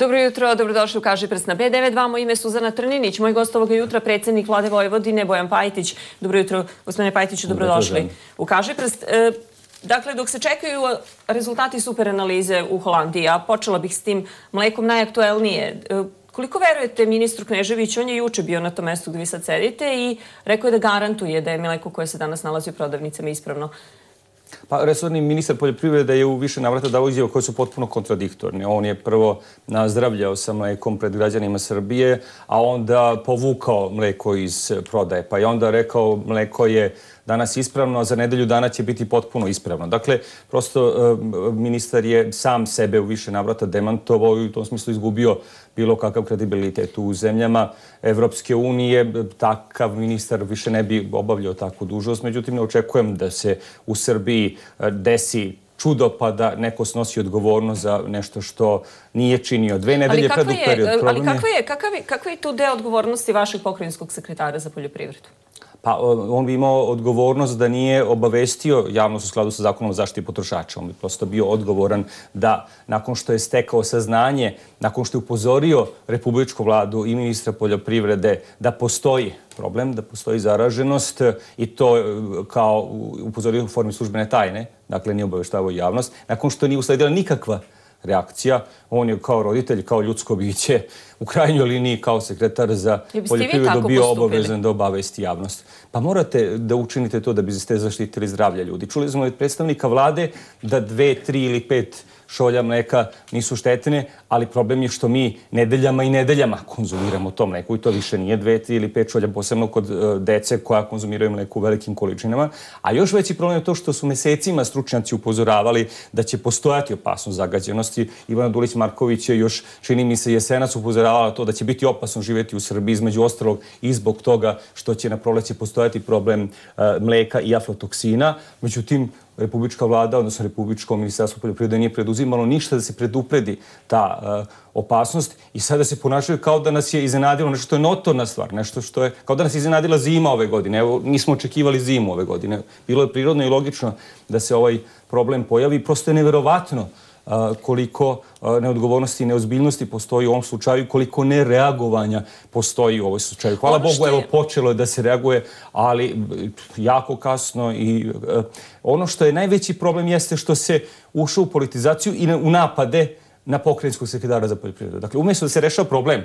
Dobro jutro, dobrodošli u Kažiprst na B92. Moje ime je Suzana Trninić, moj gost ovoga jutra predsjednik Vlade Vojvodine Bojan Pajtić. Dobro jutro, gospodine Pajtiću, dobrodošli u Kažiprst. Dakle, dok se čekaju rezultati superanalize u Holandiji, a počela bih s tim mlekom najaktuelnije, koliko verujete ministru Kneževiću? On je juče bio na tom mestu gdje vi sad sedite i rekao je da garantuje da je mleko koje se danas nalazi u prodavnicama ispravno. Pa, resorni ministar poljoprivrede je u više navrata dao izjave koje su potpuno kontradiktorne. On je prvo nazdravljao sa mlekom pred građanima Srbije, a onda povukao mleko iz prodaje. Pa je onda rekao mleko je danas ispravno, a za nedelju dana će biti potpuno ispravno. Dakle, prosto ministar je sam sebe u više navrata demantovao i u tom smislu izgubio bilo kakav kredibilitet u zemljama Evropske unije. Takav ministar više ne bi obavljao takvu dužnost. Međutim, ne očekujem da se u Srbiji desi čudo pa da neko snosi odgovornost za nešto što nije činio. Dve nedelje predug period. Ali kakav je tu deo odgovornosti vašeg pokrajinskog sekretara za poljoprivredu? Pa on bi imao odgovornost da nije obavestio javnost u skladu sa zakonom o zaštiti potrošača. On bi prosto bio odgovoran da nakon što je stekao saznanje, nakon što je upozorio republičku vladu i ministra poljoprivrede da postoji problem, da postoji zaraženost i to kao upozorio u formi službene tajne, dakle nije obaveštavao javnost, nakon što nije usledila nikakva reakcija. On je kao roditelj, kao ljudsko biće, u krajnjoj liniji kao sekretar za poljoprivredu bio obavezan da obavesti javnost. Pa morate da učinite to da biste zaštitili zdravlje ljudi. Čuli smo od predstavnika vlade da 2, 3 ili 5 šolja mleka nisu štetne, ali problem je što mi nedeljama i nedeljama konzumiramo to mleko i to više nije 2, 3 ili 5 šolja, posebno kod dece koja konzumiraju mleko u velikim količinama. A još veći problem je to što su mesecima stručnjaci upozoravali da će postojati opasnost zagađenosti. Ivana Dulić Marković je još, čini mi se, jesenas upozoravala to da će biti opasno živjeti u Srbiji, između ostalog i zbog toga što će na proleće postojati problem mleka i aflatoksina. Međutim, republička vlada, odnosno republičko ministarstvo poljoprivrede nije preduzimalo ništa da se predupredi ta opasnost i sada se ponašaju kao da nas je iznenadilo nešto što je notorna stvar, nešto što je kao da nas je iznenadila zima ove godine. Evo, nismo očekivali zimu ove godine. Bilo je prirodno i logično da se ovaj problem pojavi. Prosto je neverovatno koliko neodgovornosti i neozbiljnosti postoji u ovom slučaju, koliko nereagovanja postoji u ovom slučaju. Hvala Bogu, evo, počelo je da se reaguje, ali jako kasno i ono što je najveći problem jeste što se ušlo u politizaciju i u napade na pokrajinskog sekretara za poljoprivredu. Dakle, umjesto da se rešava problem,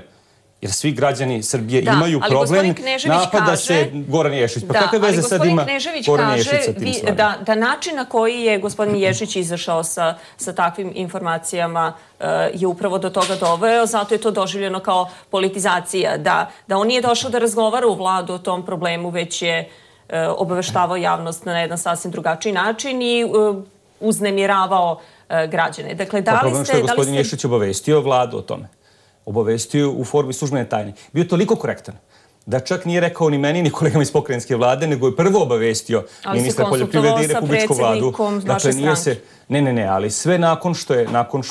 jer svi građani Srbije imaju problem, napada se Goran Ješić. Pa kakve veze sad ima Goran Ješić sa tim stvarima? Da način na koji je gospodin Ješić izašao sa takvim informacijama je upravo do toga doveo, zato je to doživljeno kao politizacija. Da on nije došao da razgovara u vladu o tom problemu, već je obaveštavao javnost na jedan sasvim drugačiji način i uznemiravao građane. Pa problem što je gospodin Ješić obavestio vladu o tome. Obavestio u formi službene tajne. Bio je toliko korektan da čak nije rekao ni meni, ni kolegama iz pokrajinske vlade, nego je prvo obavestio ministra poljoprivrede i republičku vladu. Dakle, nije se... Ne, ali sve nakon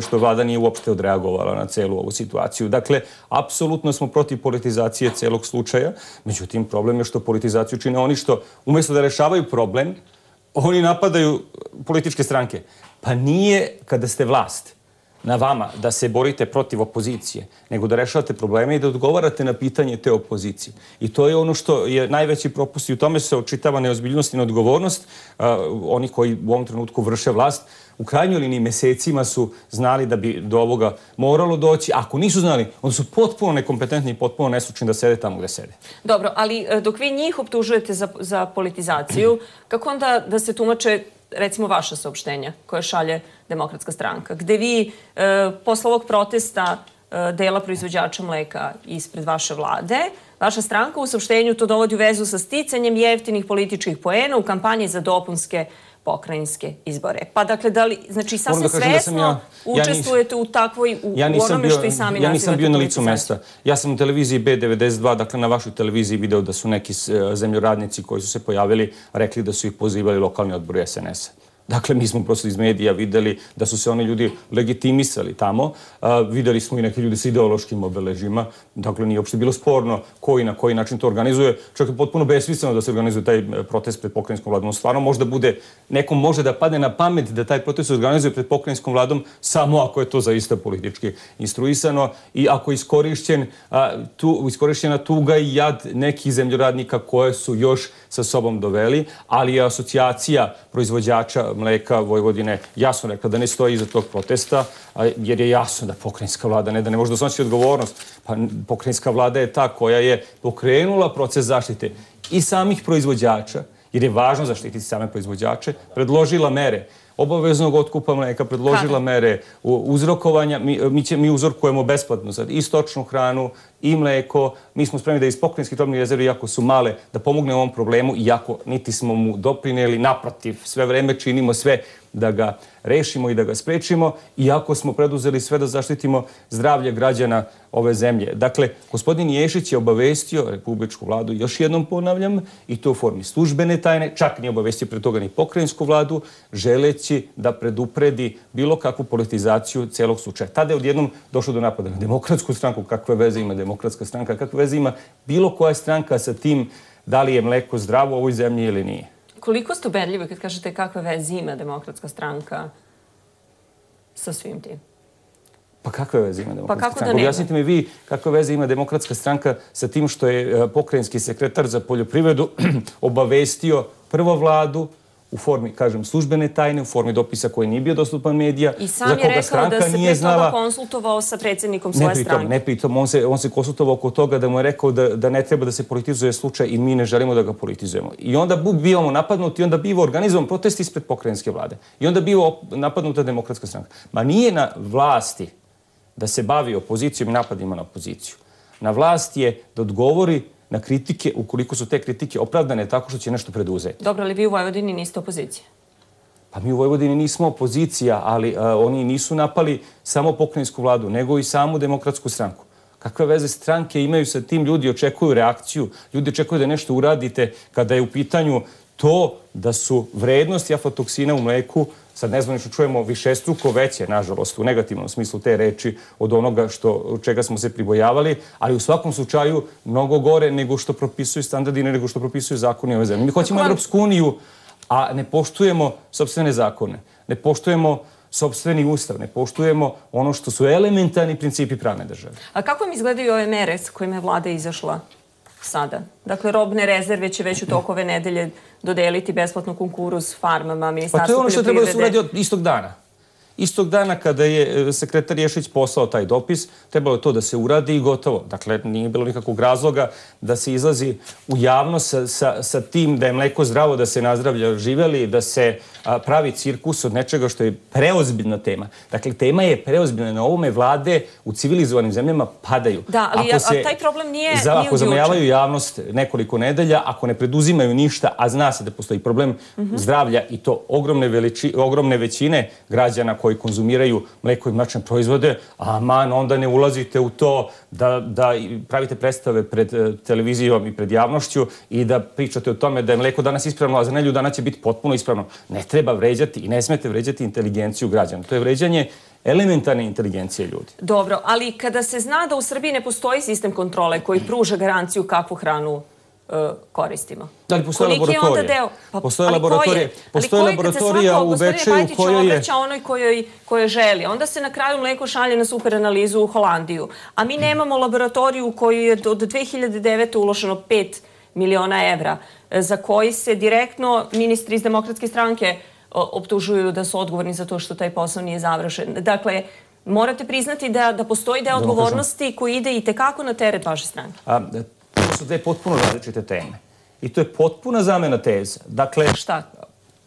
što vlada nije uopšte odreagovala na celu ovu situaciju. Dakle, apsolutno smo protiv politizacije celog slučaja. Međutim, problem je što politizaciju čine oni što, umjesto da rešavaju problem, oni napadaju političke stranke. Pa nije kada ste vlast na vama da se borite protiv opozicije, nego da rešavate probleme i da odgovarate na pitanje te opozicije. I to je ono što je najveći propust i u tome se očitava neozbiljnost i neodgovornost. Oni koji u ovom trenutku vrše vlast, u krajnjoj liniji mesecima su znali da bi do ovoga moralo doći. Ako nisu znali, onda su potpuno nekompetentni i potpuno nestručni da sede tamo gde sede. Dobro, ali dok vi njih optužujete za politizaciju, kako onda da se tumače recimo vaša saopštenja koje šalje Demokratska stranka, gde vi posle ovog protesta dela proizvođača mleka ispred vaše vlade, vaša stranka u saopštenju to dovodi u vezu sa sticanjem jeftinih političkih poena u kampanji za dopunske pokrajinske izbore. Pa dakle, da li, znači, sasvim svesno učestvujete u takvoj, u onome što i sami nazivate. Ja nisam bio na licu mesta. Ja sam u televiziji B92, dakle na vašoj televiziji video da su neki zemljoradnici koji su se pojavili rekli da su ih pozivali lokalni odbor SNS-a. Dakle, mi smo prosto iz medija videli da su se oni ljudi legitimisali tamo. Videli smo i neki ljudi sa ideološkim obeležima. Dakle, nije uopšte bilo sporno ko i na koji način to organizuje. Čak je potpuno besmisleno da se organizuje taj protest pred pokrajinskom vladom. Stvarno, možda bude, nekom može da padne na pamet da taj protest organizuje pred pokrajinskom vladom samo ako je to zaista politički instruisano i ako je iskorišćena tuga i jad nekih zemljoradnika koje su još sa sobom doveli, ali je asocijacija proizvođača mleka Vojvodine jasno rekla da ne stoji iza tog protesta, jer je jasno da pokrajinska vlada ne može da snosi odgovornost. Pa pokrajinska vlada je ta koja je pokrenula proces zaštite i samih proizvođača, jer je važno zaštititi same proizvođače, predložila mere obaveznog otkupa mleka, predložila mere uzrokovanja. Mi uzorkujemo besplatno sad i stočnu hranu i mleko. Mi smo spremni da iz pokrajinskih robnih rezervi, iako su male, da pomogne ovom problemu, iako niti smo mu doprineli, naprotiv, sve vreme činimo sve da ga rešimo i da ga sprečimo, iako smo preduzeli sve da zaštitimo zdravlje građana ove zemlje. Dakle, gospodin Ješić je obavestio republičku vladu, još jednom ponavljam, i to u formi službene tajne, čak nije obavestio pre toga ni pokrajinsku vladu, želeći da predupredi bilo kakvu politizaciju celog slučaja. Tada je odjednom došlo do napada na Demokratsku stranku, kakve veze ima Demokratska stranka, kakve veze ima bilo koja stranka sa tim da li je mleko zdravo u ovoj zemlji ili nije. Koliko ste uverljivi kad kažete kakve veze ima Demokratska stranka sa svim tim? Pa kakve veze ima Demokratska stranka? Objasnite mi vi kakve veze ima Demokratska stranka sa tim što je pokrajinski sekretar za poljoprivredu obavestio prvo vladu u formi, kažem, službene tajne, u formi dopisa koji nije bio dostupan medija, za koga stranka nije znala. I sam je rekao da se prije toga konsultovao sa predsjednikom svoje stranke. Ne pritom, on se konsultovao oko toga da mu je rekao da ne treba da se politizuje slučaj i mi ne želimo da ga politizujemo. I onda bivamo napadnuti, i onda biva organizovan protest ispred pokrajinske vlade. I onda biva napadnuta Demokratska stranka. Ma nije na vlasti da se bavi opozicijom i napadima na opoziciju. Na vlasti je da odgovori na kritike, ukoliko su te kritike opravdane tako što će nešto preduzeti. Dobro, ali vi u Vojvodini niste opozicija? Pa mi u Vojvodini nismo opozicija, ali oni nisu napali samo pokrajinsku vladu, nego i samu Demokratsku stranku. Kakve veze stranke imaju sa tim? Ljudi očekuju reakciju, ljudi očekuju da nešto uradite kada je u pitanju to da su vrednosti aflatoksina u mleku, sad nezvanično čujemo, višestruko veće, nažalost, u negativnom smislu te reči, od onoga čega smo se pribojavali, ali u svakom slučaju mnogo gore nego što propisuju standardine, nego što propisuju zakoni ove zemlje. Mi hoćemo Evropsku uniju, a ne poštujemo sopstvene zakone, ne poštujemo sopstveni ustav, ne poštujemo ono što su elementarni principi pravne države. A kako vam izgledaju ove mere s kojima je vlada izašla sada? Dakle, robne rezerve će već u toku ove nedelje dodeliti besplatno kukuruz farmama, Ministarstvu poljoprivrede. Pa to je ono što treba da se uradi od istog dana. Istog dana kada je sekretar Ješić poslao taj dopis, trebalo je to da se uradi i gotovo. Dakle, nije bilo nikakvog razloga da se izlazi u javnost sa tim da je mleko zdravo, da se nazdravlja živeli, da se pravi cirkus od nečega što je preozbiljna tema. Dakle, tema je preozbiljna. Na ovome vlade u civilizovanim zemljama padaju. Da, ali taj problem nije uključen. Ako zamajavaju javnost nekoliko nedelja, ako ne preduzimaju ništa, a zna se da postoji problem zdravlja i to ogromne većine građana koji konzumiraju mleko i mlečne proizvode, aman, onda ne ulazite u to da pravite predstave pred televizijom i pred javnošću i da pričate o tome da je mleko danas ispravno, a za nedelju dana će biti potpuno ispravno. Ne treba vređati i ne smete vređati inteligenciju građana. To je vređanje elementarne inteligencije ljudi. Dobro, ali kada se zna da u Srbiji ne postoji sistem kontrole koji pruža garanciju kakvu hranu koristimo. Koliki je onda deo? Postoje laboratorije. Postoje laboratorija u Bečeju u kojoj je... onoj kojoj želi. Onda se na kraju mleko šalje na superanalizu u Holandiju. A mi nemamo laboratoriju u kojoj je od 2009. uloženo 5 miliona evra, za koji se direktno ministri iz Demokratske stranke optužuju da su odgovorni za to što taj posao nije završen. Dakle, morate priznati da postoji deo odgovornosti koji ide i tekako na teret vaše strane. Su dve potpuno različite teme. I to je potpuna zamena teza. Dakle, šta?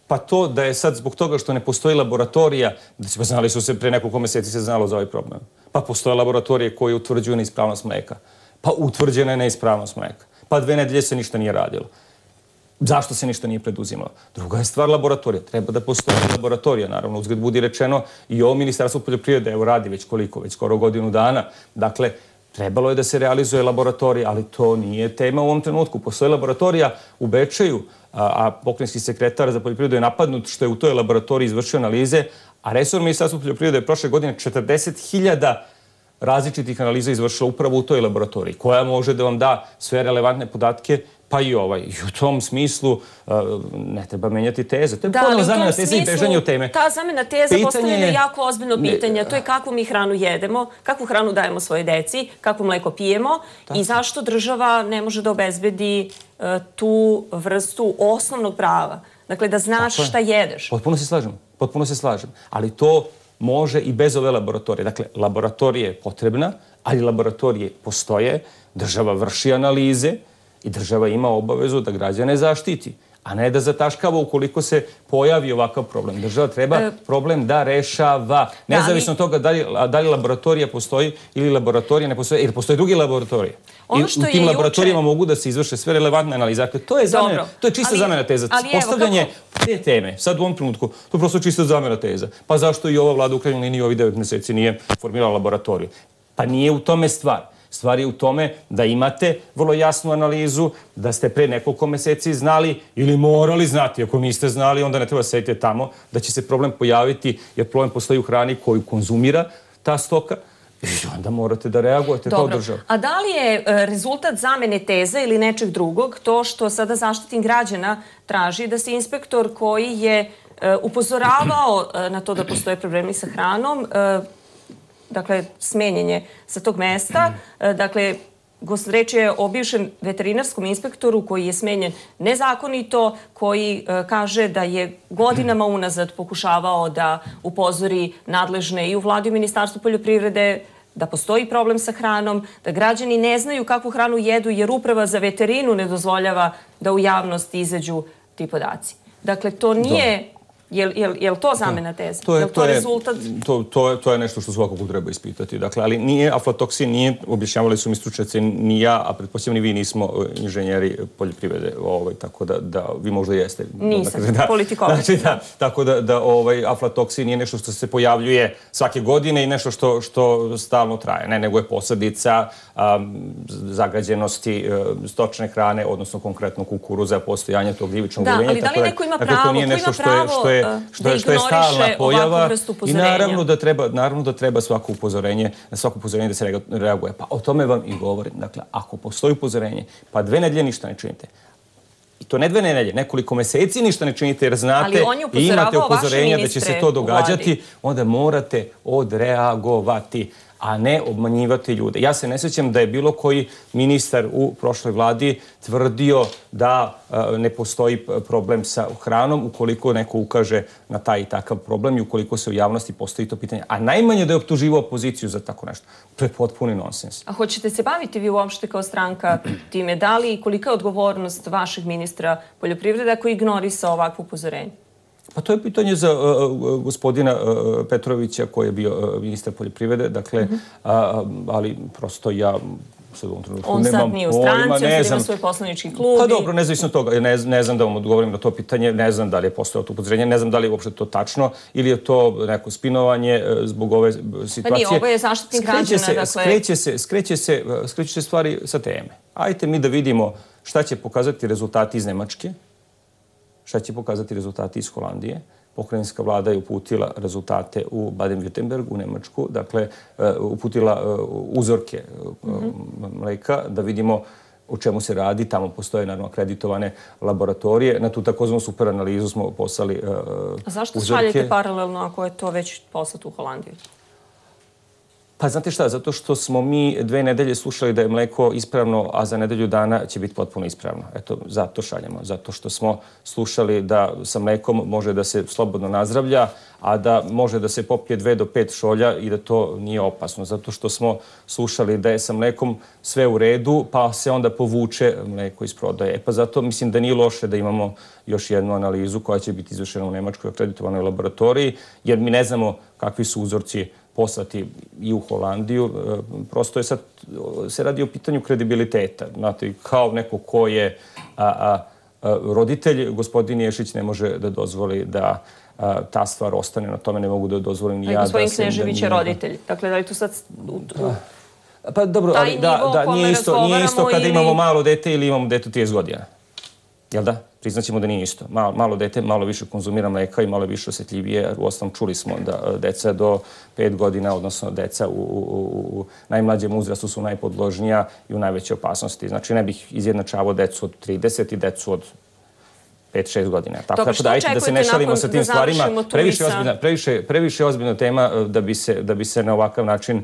Pa to da je sad zbog toga što ne postoji laboratorija, pa znali su se, pre nekoliko meseci se znalo za ovaj problem. Pa postoje laboratorije koje utvrđuju neispravnost mleka. Pa utvrđena je neispravnost mleka. Pa 2 nedelje se ništa nije radilo. Zašto se ništa nije preduzimalo? Druga je stvar laboratorija. Treba da postoji laboratorija, naravno, uzgled budi rečeno, i ovo Ministarstvo poljoprivrede, evo, radi već skoro godinu dana. Dakle, Trebalo je da se realizuje laboratorija, ali to nije tema u ovom trenutku. Postoje laboratorija u Bečeju, a pokrajinski sekretar za poljoprivredu je napadnut što je u toj laboratoriji izvršio analize, a resor Ministarstva poljoprivrede je prošle godine 40.000 različitih analiza izvršila upravo u toj laboratoriji, koja može da vam da sve relevantne podatke, pa i ovaj. I u tom smislu ne treba menjati teze. To je ponovno zamjena teze i bežanje od teme. Ta zamjena teze postavljena jako ozbiljno pitanje. To je kako mi hranu jedemo, kakvu hranu dajemo svoje deci, kako mleko pijemo i zašto država ne može da obezbedi tu vrstu osnovnog prava. Dakle, da znaš šta jedeš. Potpuno se slažem. Ali to može i bez ove laboratorije. Dakle, laboratorija je potrebna, ali laboratorije postoje, država vrši analize i država ima obavezu da građane zaštiti, a ne da zataškava ukoliko se pojavi ovakav problem. Država treba problem da rešava, nezavisno od toga da li laboratorija postoji ili laboratorija ne postoji, jer postoji drugi laboratorije. I u tim laboratorijima mogu da se izvrše sve relevantne analize. To je čista zamena teza. Postavljanje te teme, sad u ovom trenutku, to je prosto čista zamena teza. Pa zašto i ova vlada u krajnjoj liniji ovih 9 meseci nije formirala laboratoriju? Pa nije u tome stvar. Stvar je u tome da imate vrlo jasnu analizu, da ste pre nekoliko meseci znali ili morali znati. Ako niste znali, onda ne treba da sedite tamo, da će se problem pojaviti, jer problem postoji u hrani koju konzumira ta stoka. I onda morate da reagujete kao država. A da li je rezultat zamene teze ili nečeg drugog to što sada zaštitnik građana traži da se inspektor koji je upozoravao na to da postoje problemi sa hranom, dakle, smenjenje sa tog mesta. Dakle, reč je o bivšem veterinarskom inspektoru koji je smenjen nezakonito, koji kaže da je godinama unazad pokušavao da upozori nadležne i u vladu i Ministarstvu poljoprivrede da postoji problem sa hranom, da građani ne znaju kakvu hranu jedu jer uprava za veterinu ne dozvoljava da u javnosti izađu ti podaci. Dakle, to nije... Je li to zamena teze? Je li to rezultat? To je nešto što svakako treba ispitati. Dakle, ali nije aflatoksin, nije, objašnjavali su mi stručnjaci, ni ja, a pretpostavljam ni vi nismo inženjeri poljoprivrede, tako da vi možda jeste. Nisam, politikovali. Znači, da, tako da aflatoksin nije nešto što se pojavljuje svake godine i nešto što stalno traje. Ne, nego je posledica zagađenosti stočne hrane, odnosno konkretno kukuruza, postojanje tog gljivičnog uvenja. Da, ali da li neko ima pravo da ignoriše ovakvu vrstu upozorenja? I naravno da treba svako upozorenje, na svako upozorenje da se reaguje. Pa o tome vam i govorim. Dakle, ako postoji upozorenje, pa 2 nedelje ništa ne činite. I to ne 2 nedelje, nekoliko meseci ništa ne činite jer znate i imate upozorenja da će se to događati, onda morate odreagovati, a ne obmanjivati ljude. Ja se ne sjećam da je bilo koji ministar u prošloj vladi tvrdio da ne postoji problem sa hranom ukoliko neko ukaže na taj i takav problem i ukoliko se u javnosti postoji to pitanje. A najmanje da je optuživao opoziciju za tako nešto. To je potpuni nonsens. A hoćete se baviti vi uopšte kao stranka time? Da li i kolika je odgovornost vašeg ministra poljoprivrede koji ignorisao ovakvo upozorenje? Pa to je pitanje za gospodina Petrovića koji je bio ministar poljoprivrede, dakle, ali prosto ja sad u ovom trenutku nemam pojma, ne znam. On sad nije u stranci, on sad ima svoj poslanički klub. Pa dobro, nezavisno toga, ne znam da vam odgovorim na to pitanje, ne znam da li je postojalo to upozorenje, ne znam da li je uopšte to tačno ili je to neko spinovanje zbog ove situacije. Pa nije, ovo je zaštitnik građana, dakle... Skreću se stvari sa teme. Ajde mi da vidimo šta će pokazati rezultati iz Nemačke, šta će pokazati rezultati iz Holandije. Pokrajinska vlada je uputila rezultate u Baden-Württemberg, u Nemačku. Dakle, uputila uzorke mleka da vidimo o čemu se radi. Tamo postoje, naravno, akreditovane laboratorije. Na tu takozvanu superanalizu smo poslali uzorke. A zašto šaljete paralelno ako je to već poslat u Holandiju? Pa znate šta, zato što smo mi 2 nedelje slušali da je mleko ispravno, a za nedelju dana će biti potpuno ispravno. Eto, zato šaljamo. Zato što smo slušali da sa mlekom može da se slobodno nazdravlja, a da može da se popije 2 do 5 šolja i da to nije opasno. Zato što smo slušali da je sa mlekom sve u redu, pa se onda povuče mleko iz prodaje. Pa zato mislim da nije loše da imamo još jednu analizu koja će biti izvršena u Nemačkoj akreditovanoj laboratoriji, jer mi ne znamo kakvi su uzorci poslati i u Holandiju. Prosto je sad, se radi o pitanju kredibiliteta. Znate, kao neko ko je roditelj, gospodin Ješić ne može da dozvoli da ta stvar ostane, na tome ne mogu da dozvolim ni ja. Gospodin Knežević je roditelj. Dakle, da li tu sad Pa dobro, ali da, nije isto kada imamo malo dete ili imamo dete 30 godina. Jel da? Priznaćemo da nije isto. Malo dete, malo više konzumira mleka i malo više osjetljivije. U osnovu čuli smo da deca do 5 godina, odnosno deca u najmlađem uzrastu su najpodložnija i u najveće opasnosti. Znači ne bih izjednačavao decu od 30 i decu od 5-6 godina. Tako da, ajte da se ne šalimo sa tim stvarima. Previše je ozbiljna tema da bi se na ovakav način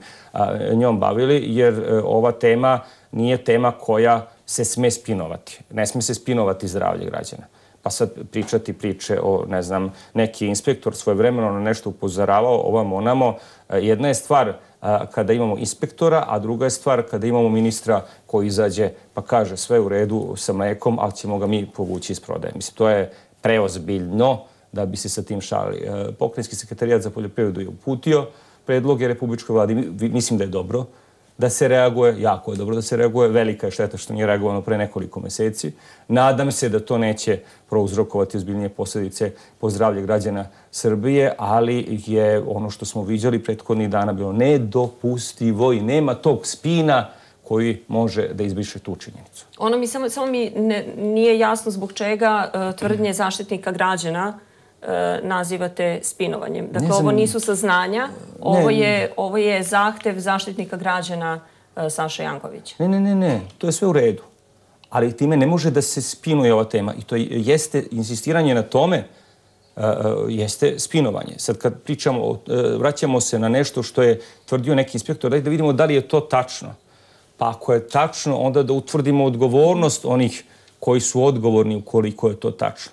njom bavili, jer ova tema nije tema koja se sme spinovati. Ne sme se spinovati zdravlje građana. Pa sad pričati priče o, ne znam, neki inspektor svojevremeno na nešto upozoravao, ovamo, onamo. Jedna je stvar kada imamo inspektora, a druga je stvar kada imamo ministra koji izađe pa kaže sve u redu sa mlekom, ali ćemo ga mi povući iz prodaje. Mislim, to je preozbiljno da bi se sa tim šalili. Pokrajinski sekretarijat za poljoprivredu je uputio predloge republičkoj vladi. Mislim da je dobro da se reaguje, jako je dobro da se reaguje, velika je šteta što nije reagovano pre nekoliko meseci. Nadam se da to neće prouzrokovati ozbiljnije posljedice po zdravlje građana Srbije, ali je ono što smo viđali prethodnih dana bilo nedopustivo i nema tog spina koji može da izbriše tu činjenicu. Ono mi samo nije jasno zbog čega tvrdnje zaštitnika građana nazivate spinovanjem. Dakle, ovo nisu saznanja, ovo je zahtev zaštitnika građana Saše Jankovića. Ne, to je sve u redu. Ali time ne može da se spinuje ova tema. I to jeste, insistiranje na tome, jeste spinovanje. Sad kad pričamo, vraćamo se na nešto što je tvrdio neki inspektor, da vidimo da li je to tačno. Pa ako je tačno, onda da utvrdimo odgovornost onih koji su odgovorni ukoliko je to tačno.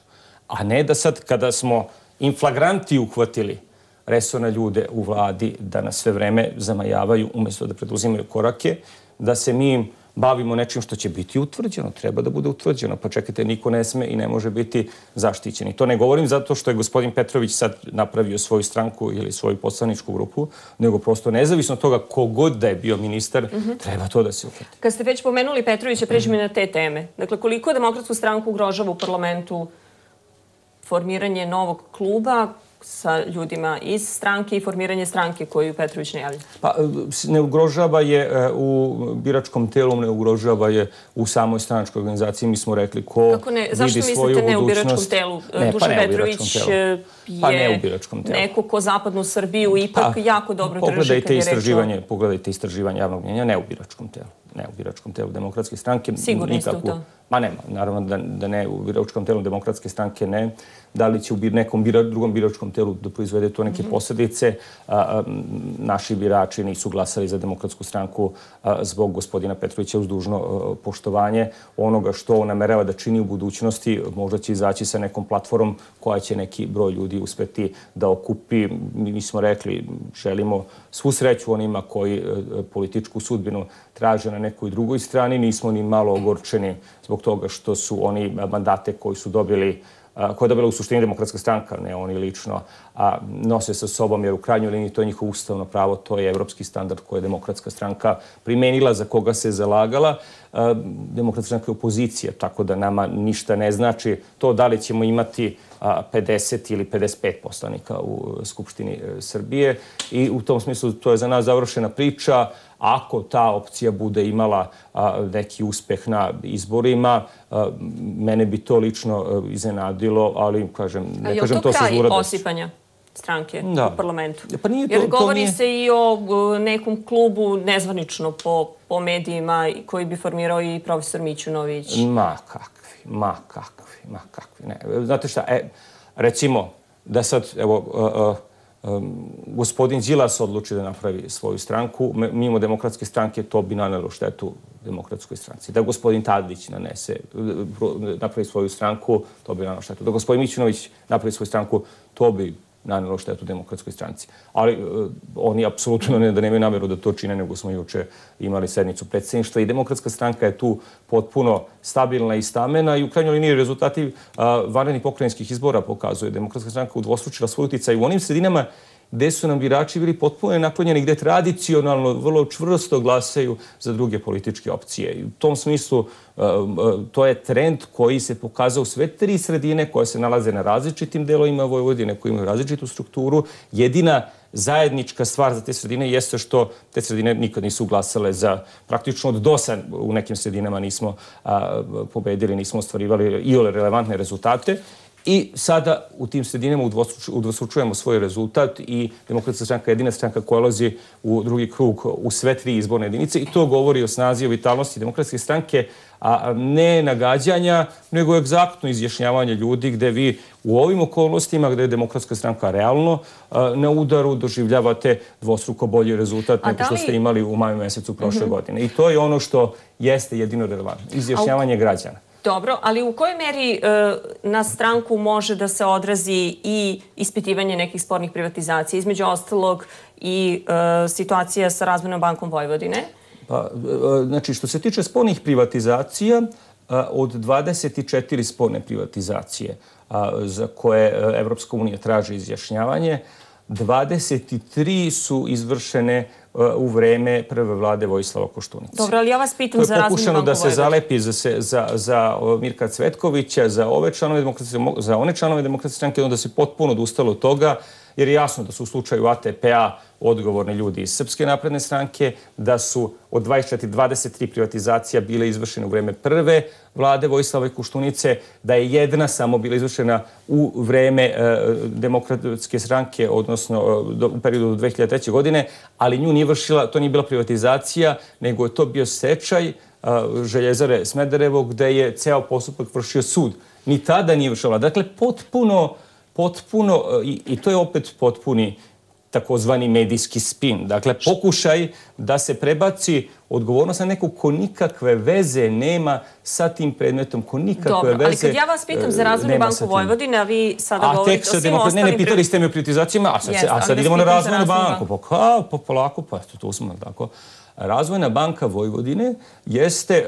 A ne da sad kada smo inflagranti uhvatili resorne ljude u vladi da nas sve vreme zamajavaju umjesto da preduzimaju korake, da se mi bavimo nečim što će biti utvrđeno, treba da bude utvrđeno. Pa čekajte, niko ne sme i ne može biti zaštićen. I to ne govorim zato što je gospodin Petrović sad napravio svoju stranku ili svoju poslaničku grupu, nego prosto nezavisno od toga kogod da je bio ministar, treba to da se uklati. Kad ste već pomenuli Petrovića, pređemo na te teme. Dakle, koliko Demokratsku stranku ugrožava u parlamentu formiranje novog kluba sa ljudima iz stranke i formiranje stranke koju Petrović ne javlja? Pa ne ugrožava je u biračkom telom, ne ugrožava je u samoj stranačkoj organizaciji. Mi smo rekli ko vidi svoju budućnost. Zašto mislite ne u biračkom telu? Duško Petrović je neko ko zapadnu Srbiju ipak jako dobro drži. Pogledajte istraživanje javnog mnjenja, ne u biračkom telu. Ne u biračkom telu Demokratske stranke. Sigurni ste u to? Ma nema, naravno da ne u biračkom telu Demokratske stranke ne. Da li će u nekom drugom biračkom telu da proizvede to neke posljedice? Naši birači nisu glasali za Demokratsku stranku zbog gospodina Petrovića, uz dužno poštovanje onoga što namerava da čini u budućnosti. Možda će izaći sa nekom platformom koja će neki broj ljudi uspeti da okupi. Mi smo rekli, želimo svu sreću onima koji političku sudbinu traže na nekoj drugoj strani. Nismo ni malo ogorčeni zbog toga što su oni mandate koji su dobili, koja je dobila u suštini Demokratska stranka, ne oni lično, nose sa sobom, jer u krajnjoj liniji to je njihovo ustavno pravo, to je evropski standard koji je Demokratska stranka primenila, za koga se zalagala. Demokratska stranka je opozicija, tako da nama ništa ne znači to da li ćemo imati 50 ili 55 poslanika u Skupštini Srbije. I u tom smislu to je za nas završena priča. Ako ta opcija bude imala neki uspeh na izborima, mene bi to lično iznenadilo, ali kažem, ne kažem to se zluradošću. A je li to kraj osipanja stranke u parlamentu? Jer govori se i o nekom klubu nezvanično po medijima koji bi formirao i profesor Mićunović. Ma kakvi. Znate šta, recimo da sad, evo, gospodin Đilas odluči da napravi svoju stranku, mimo Demokratske stranke, to bi nanelo štetu Demokratskoj stranci. Da gospodin Tadić napravi svoju stranku, to bi nanelo štetu. Da gospodin Mićunović napravi svoju stranku, to bi nanelo štetu Demokratskoj stranci. Ali oni apsolutno ne da nemaju namjeru da to čine, nego smo juče imali sednicu predsjedništva i Demokratska stranka je tu potpuno stabilna i stamena i u krajnjoj liniji rezultati vanrednih pokrajinskih izbora pokazuje. Demokratska stranka udvostručila svoj uticaj u onim sredinama gde su nam birači bili potpuno naklonjeni, gde tradicionalno vrlo čvrsto glasaju za druge političke opcije. U tom smislu to je trend koji se pokazao u sve tri sredine koje se nalaze na različitim delovima Vojvodine, koji imaju različitu strukturu. Jedina zajednička stvar za te sredine jeste što te sredine nikad nisu glasale za, praktično od DOS-a u nekim sredinama nismo pobedili, nismo ostvarivali iole relevantne rezultate. I sada u tim sredinama udvostručujemo svoj rezultat i Demokratska stranka je jedina stranka koja ulazi u drugi krug u sve tri izborne jedinice i to govori o snazi, o vitalnosti Demokratske stranke, a ne nagađanja, nego egzaktno izjašnjavanje ljudi gde vi u ovim okolnostima, gde je Demokratska stranka realno na udaru, doživljavate dvostruko bolji rezultat nego što ste imali u maju mesecu prošle godine. I to je ono što jeste jedino relevantno, izjašnjavanje građana. Dobro, ali u kojoj meri na stranku može da se odrazi i ispitivanje nekih spornih privatizacija, između ostalog i situacija sa Razvojnom bankom Vojvodine? Znači, što se tiče spornih privatizacija, od 24 sporne privatizacije za koje Evropska unija traži izjašnjavanje, 23 su izvršene u vreme prve vlade Vojislava Koštunice. Dobro, ali ja vas pitam za Razvojnu banku Vojvodine. To je pokušano da se zalepi za Mirka Cvetkovića, za one članove Demokratske stranke, onda se potpuno odustalo od toga, jer je jasno da su u slučaju ATP-a odgovorni ljudi iz Srpske napredne stranke, da su od 24-23 privatizacija bile izvršene u vreme prve vlade Vojislava Koštunice, da je jedna samo bila izvršena u vreme Demokratske stranke, odnosno u periodu do 2003. godine, ali nju nije vršila, to nije bila privatizacija, nego je to bio stečaj Željezare Smederevo, gde je ceo postupak vršio sud. Ni tada nije vršila. Dakle, potpuno, i to je opet potpuni takozvani medijski spin. Dakle, pokušaj da se prebaci odgovornost na nekog ko nikakve veze nema sa tim predmetom, ko nikakve veze nema sa tim. Dobro, ali kad ja vas pitam za Razvojnu banku Vojvodine, a vi sada govorite o svim ostalim... Ne, pitali ste me o privatizacijama, a sad idemo na Razvojnu banku. Pa polako, pa tu smo, tako. Razvojna banka Vojvodine jeste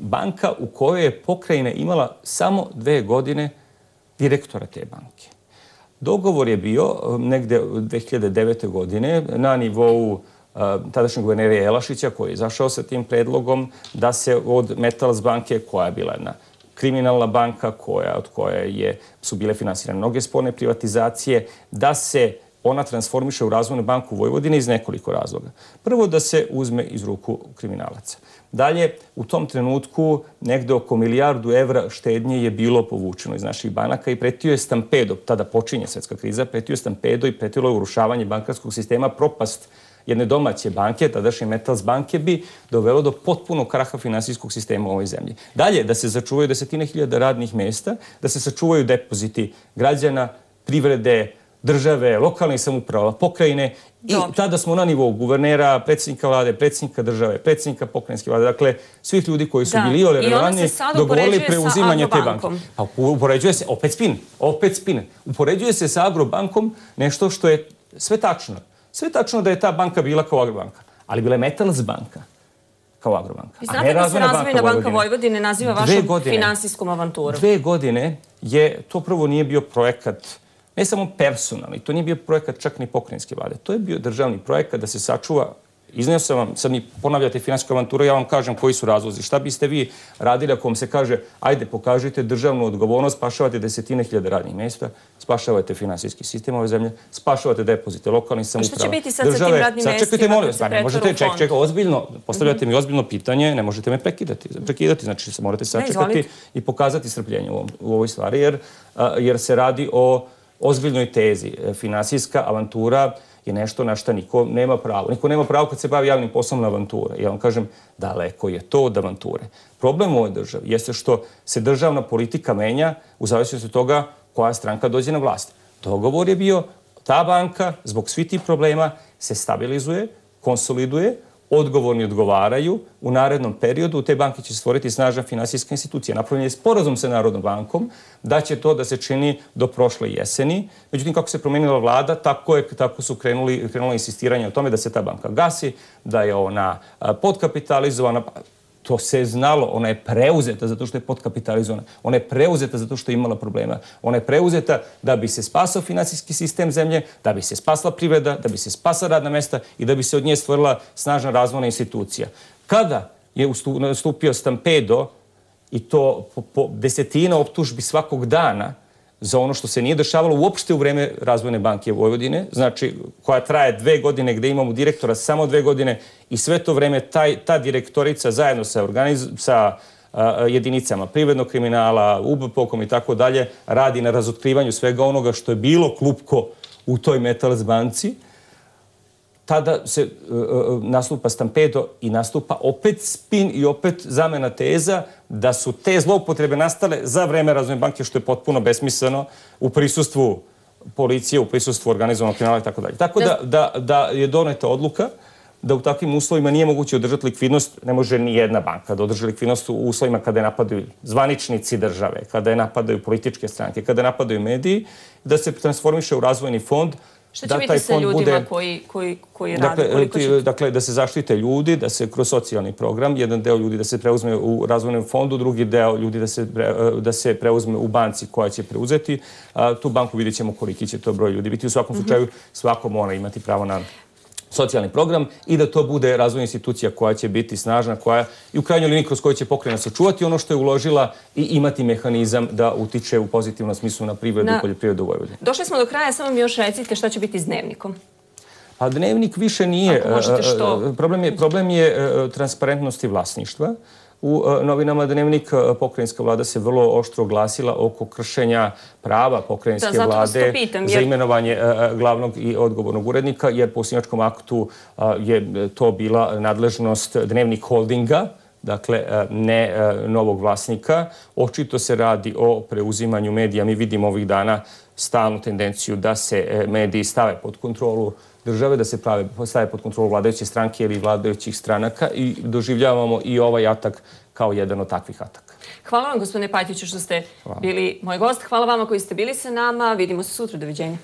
banka u kojoj je pokrajina imala samo 2 godine direktora te banke. Dogovor je bio negde 2009. godine na nivou tadašnjeg guvernera Jelašića koji je izašao sa tim predlogom da se od Metals banke, koja je bila jedna kriminalna banka, od koje su bile finansirane mnoge sporne privatizacije, da se ona transformiše u Razvojnu banku Vojvodine iz nekoliko razloga. Prvo, da se uzme iz ruku kriminalaca. Dalje, u tom trenutku negde oko milijardu € štednje je bilo povučeno iz naših banaka i pretio je stampedo, tada počinje svetska kriza, pretio je stampedo i pretilo je urušavanje bankarskog sistema, propast jedne domaće banke, tadašnje Metals banke, bi dovelo do potpunog kraha finansijskog sistema u ovoj zemlji. Dalje, da se sačuvaju desetine hiljada radnih mesta, da se sačuvaju depoziti građana, privrede, države, lokalnih samouprava, pokrajine. I tada smo na nivou guvernera, predsjednika vlade, predsjednika države, predsjednika pokrajinske vlade, dakle, svih ljudi koji su bili ili relevantni, dogovorili preuzimanje te banke. Pa upoređuje se, opet spin, upoređuje se sa Agrobankom nešto što je sve tačno. Sve tačno da je ta banka bila kao Agrobanka, ali bila je Metals banka kao Agrobanka. Vi znate da se Razvojna banka Vojvodine naziva vašom finansijskom avanturom. 2 godine je, to prvo nije bio projekat, ne samo personalni, to nije bio projekat čak ni pokrajinske vlade. To je bio državni projekat da se sačuva, izneo sam vam, sad mi ponavljate finansijsku avanturu, ja vam kažem koji su razlozi. Šta biste vi radili ako vam se kaže, ajde pokažite državnu odgovornost, spašavate desetine hiljada radnih mjesta, spašavate finansijski sistem ove zemlje, spašavate depozite lokalnih samouprava. Šta će biti sad sa tim radnim mjestima? Čekajte, molim vas, ne možete, čekajte, ozbiljno, postavljate mi ozbiljno pitanje, ne možete me prekidati, znači morate sačekati i pokazati strpljenje u ovoj stvari, jer se radi o ozbiljnoj tezi. Finansijska avantura je nešto na što niko nema pravo. Niko nema pravo kad se bavi javnim poslom na avanture. Ja vam kažem, daleko je to od avanture. Problem u ovoj državi jeste što se državna politika menja u zavisnosti od toga koja stranka dođe na vlast. Dogovor je bio, ta banka zbog svih tih problema se stabilizuje, konsoliduje, odgovorni odgovaraju. U narednom periodu u te banke će stvoriti snažna finansijska institucija. Napravljen je sporazum sa Narodnom bankom da će to da se čini do prošle jeseni. Međutim, kako se promenila vlada, tako su krenula insistiranja o tome da se ta banka gasi, da je ona podkapitalizovana. To se znalo, ona je preuzeta zato što je podkapitalizovana. Ona je preuzeta zato što je imala problema. Ona je preuzeta da bi se spasao finansijski sistem zemlje, da bi se spasla privreda, da bi se spasla radna mesta i da bi se od nje stvorila snažna razvojna institucija. Kada je nastupio stampedo, i to po desetina optužbi svakog dana, za ono što se nije dešavalo uopšte u vreme Razvojne banke Vojvodine, znači koja traje 2 godine, gde imamo direktora samo 2 godine i sve to vreme ta direktorica zajedno sa jedinicama privrednog kriminala, UBPOK-om i tako dalje, radi na razotkrivanju svega onoga što je bilo klupko u toj Metals banci. Tada se nastupa stampedo i nastupa opet spin i opet zamena teza da su te zloupotrebe nastale za vreme Razvojne banke, što je potpuno besmisleno, u prisustvu policije, u prisustvu organizovanog kriminala i tako dalje. Tako da je doneta odluka da u takvim uslovima nije moguće održati likvidnost, ne može ni jedna banka da održi likvidnost u uslovima kada je napadaju zvaničnici države, kada je napadaju političke stranke, kada je napadaju mediji, da se transformiše u razvojni fond. Što će biti sa ljudima koji rade? Dakle, da se zaštite ljudi, da se kroz socijalni program, jedan deo ljudi da se preuzme u razvojnom fondu, drugi deo ljudi da se preuzme u banci koja će preuzeti. Tu banku vidjet ćemo koliki će to broj ljudi biti. U svakom slučaju, svako mora imati pravo na socijalni program i da to bude razvojna institucija koja će biti snažna, koja i u krajnjoj liniji kroz koju će pokrajina sačuvati ono što je uložila i imati mehanizam da utiče u pozitivnom smislu na privredu i poljoprivredu u Vojvodini. Došli smo do kraja, samo mi još recite šta će biti s Dnevnikom. A Dnevnik više nije... Ako možete što? Problem je transparentnosti vlasništva. U novinama Dnevnik pokrajinska vlada se vrlo oštro oglasila oko kršenja prava pokrajinske vlade za imenovanje glavnog i odgovornog urednika, jer po osnivačkom aktu je to bila nadležnost Dnevnik holdinga, dakle ne novog vlasnika. Očito se radi o preuzimanju medija. Mi vidimo ovih dana stalnu tendenciju da se mediji stave pod kontrolu države, da se stave pod kontrolu vladajuće stranke ili vladajućih stranaka i doživljavamo i ovaj atak kao jedan od takvih ataka. Hvala vam, gospodine Pajtiću, što ste bili moj gost. Hvala vama koji ste bili sa nama. Vidimo se sutra. Doviđenja.